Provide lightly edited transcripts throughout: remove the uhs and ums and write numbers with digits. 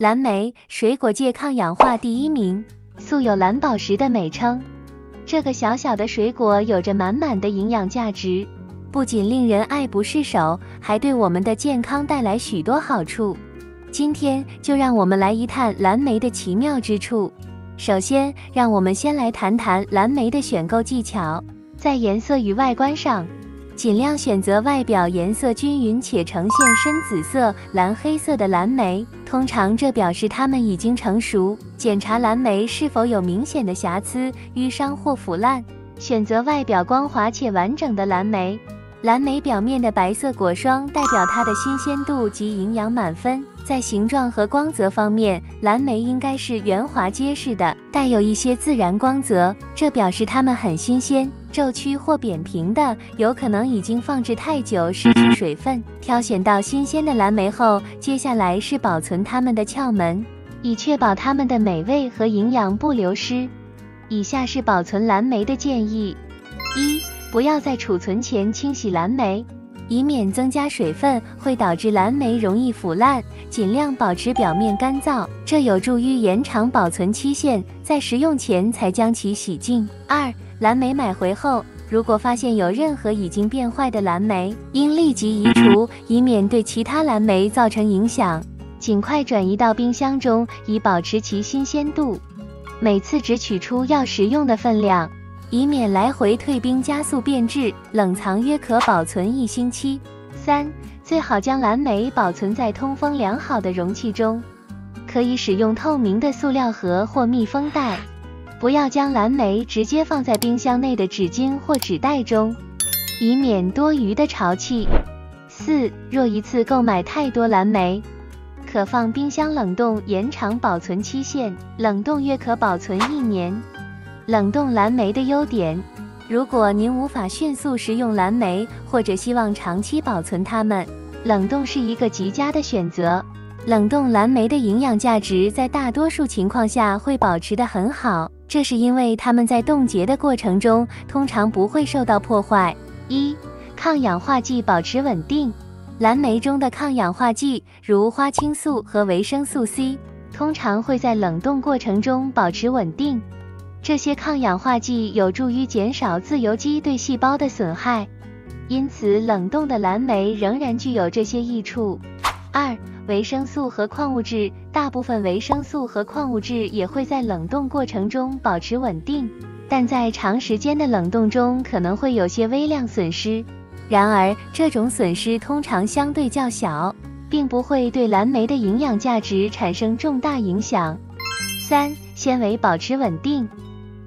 蓝莓，水果界抗氧化第一名，素有蓝宝石的美称。这个小小的水果有着满满的营养价值，不仅令人爱不释手，还对我们的健康带来许多好处。今天就让我们来一探蓝莓的奇妙之处。首先，让我们先来谈谈蓝莓的选购技巧。在颜色与外观上，尽量选择外表颜色均匀且呈现深紫色、蓝黑色的蓝莓，通常这表示它们已经成熟。检查蓝莓是否有明显的瑕疵、淤伤或腐烂，选择外表光滑且完整的蓝莓。蓝莓表面的白色果霜代表它的新鲜度及营养满分。在形状和光泽方面，蓝莓应该是圆滑结实的，带有一些自然光泽，这表示它们很新鲜。皱曲或扁平的，有可能已经放置太久，失去水分。挑选到新鲜的蓝莓后，接下来是保存它们的窍门，以确保它们的美味和营养不流失。以下是保存蓝莓的建议：一、不要在储存前清洗蓝莓，以免增加水分，会导致蓝莓容易腐烂。尽量保持表面干燥，这有助于延长保存期限，在食用前才将其洗净。二、蓝莓买回后，如果发现有任何已经变坏的蓝莓，应立即移除，以免对其他蓝莓造成影响。尽快转移到冰箱中，以保持其新鲜度。每次只取出要食用的分量，以免来回退冰加速变质。冷藏约可保存1星期。三、最好将蓝莓保存在通风良好的容器中，可以使用透明的塑料盒或密封袋。不要将蓝莓直接放在冰箱内的纸巾或纸袋中，以免多余的潮气。4、若一次购买太多蓝莓，可放冰箱冷冻，延长保存期限。冷冻约可保存1年。冷冻蓝莓的优点：如果您无法迅速食用蓝莓，或者希望长期保存它们，冷冻是一个极佳的选择。冷冻蓝莓的营养价值在大多数情况下会保持得很好，这是因为它们在冻结的过程中通常不会受到破坏。一、抗氧化剂保持稳定。蓝莓中的抗氧化剂，如花青素和维生素 C， 通常会在冷冻过程中保持稳定。这些抗氧化剂有助于减少自由基对细胞的损害，因此冷冻的蓝莓仍然具有这些益处。二、维生素和矿物质。大部分维生素和矿物质也会在冷冻过程中保持稳定，但在长时间的冷冻中可能会有些微量损失。然而，这种损失通常相对较小，并不会对蓝莓的营养价值产生重大影响。三、纤维保持稳定。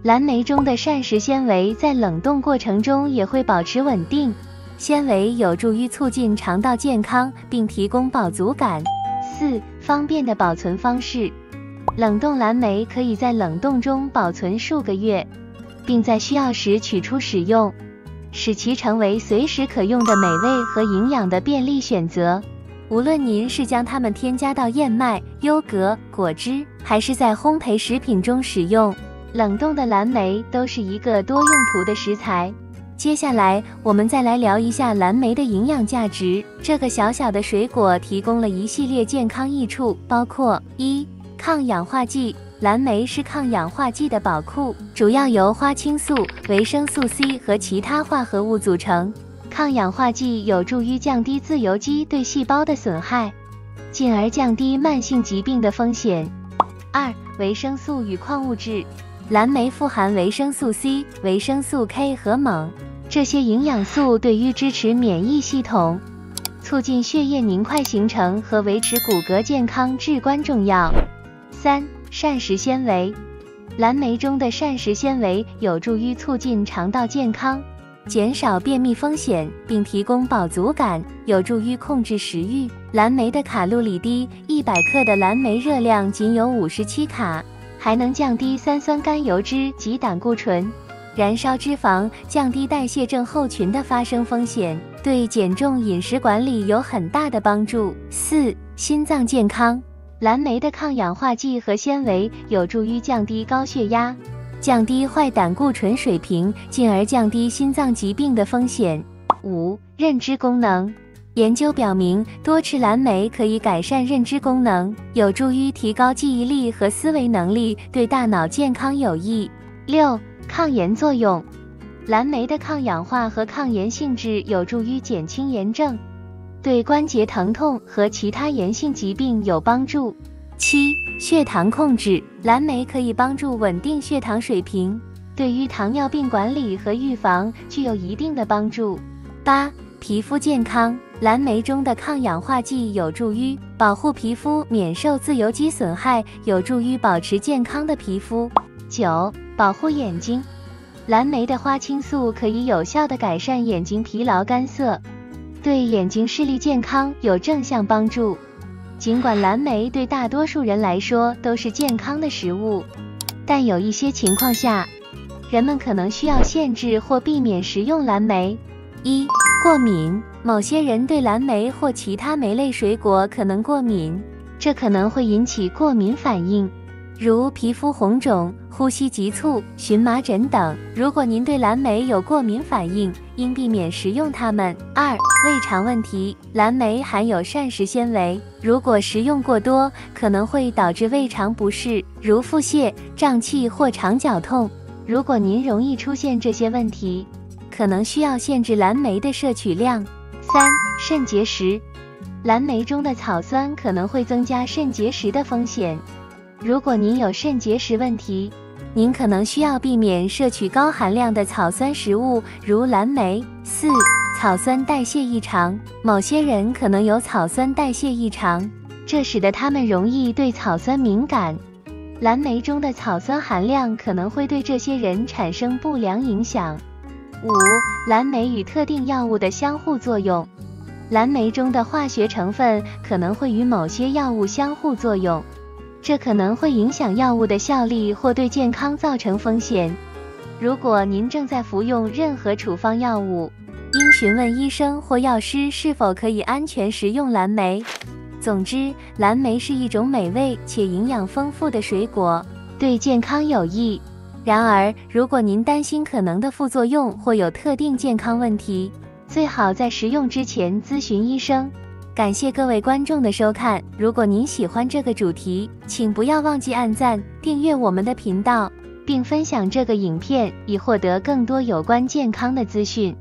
蓝莓中的膳食纤维在冷冻过程中也会保持稳定。纤维有助于促进肠道健康，并提供饱足感。4、方便的保存方式。冷冻蓝莓可以在冷冻中保存数个月，并在需要时取出使用，使其成为随时可用的美味和营养的便利选择。无论您是将它们添加到燕麦、优格、果汁，还是在烘焙食品中使用，冷冻的蓝莓都是一个多用途的食材。接下来，我们再来聊一下蓝莓的营养价值。这个小小的水果提供了一系列健康益处，包括：一、抗氧化剂。蓝莓是抗氧化剂的宝库，主要由花青素、维生素 C 和其他化合物组成。抗氧化剂有助于降低自由基对细胞的损害，进而降低慢性疾病的风险。二、维生素与矿物质。蓝莓富含维生素 C、维生素 K 和锰，这些营养素对于支持免疫系统、促进血液凝块形成和维持骨骼健康至关重要。3、膳食纤维。蓝莓中的膳食纤维有助于促进肠道健康，减少便秘风险，并提供饱足感，有助于控制食欲。蓝莓的卡路里低，100克的蓝莓热量仅有57卡。还能降低三酸甘油脂及胆固醇，燃烧脂肪，降低代谢症候群的发生风险，对减重饮食管理有很大的帮助。4、心脏健康。蓝莓的抗氧化剂和纤维有助于降低高血压，降低坏胆固醇水平，进而降低心脏疾病的风险。5、认知功能。研究表明，多吃蓝莓可以改善认知功能，有助于提高记忆力和思维能力，对大脑健康有益。6. 抗炎作用。蓝莓的抗氧化和抗炎性质有助于减轻炎症，对关节疼痛和其他炎性疾病有帮助。7. 血糖控制。蓝莓可以帮助稳定血糖水平，对于糖尿病管理和预防具有一定的帮助。8. 皮肤健康。蓝莓中的抗氧化剂有助于保护皮肤免受自由基损害，有助于保持健康的皮肤。9. 保护眼睛。蓝莓的花青素可以有效地改善眼睛疲劳干涩，对眼睛视力健康有正向帮助。尽管蓝莓对大多数人来说都是健康的食物，但有一些情况下，人们可能需要限制或避免食用蓝莓。1. 过敏。某些人对蓝莓或其他莓类水果可能过敏，这可能会引起过敏反应，如皮肤红肿、呼吸急促、荨麻疹等。如果您对蓝莓有过敏反应，应避免食用它们。2. 胃肠问题。蓝莓含有膳食纤维，如果食用过多，可能会导致胃肠不适，如腹泻、胀气或肠绞痛。如果您容易出现这些问题，可能需要限制蓝莓的摄取量。3. 肾结石。蓝莓中的草酸可能会增加肾结石的风险。如果您有肾结石问题，您可能需要避免摄取高含量的草酸食物，如蓝莓。4. 草酸代谢异常。某些人可能有草酸代谢异常，这使得他们容易对草酸敏感。蓝莓中的草酸含量可能会对这些人产生不良影响。5. 蓝莓与特定药物的相互作用。蓝莓中的化学成分可能会与某些药物相互作用，这可能会影响药物的效力或对健康造成风险。如果您正在服用任何处方药物，应询问医生或药师是否可以安全食用蓝莓。总之，蓝莓是一种美味且营养丰富的水果，对健康有益。然而，如果您担心可能的副作用或有特定健康问题，最好在食用之前咨询医生。感谢各位观众的收看，如果您喜欢这个主题，请不要忘记按赞、订阅我们的频道，并分享这个影片，以获得更多有关健康的资讯。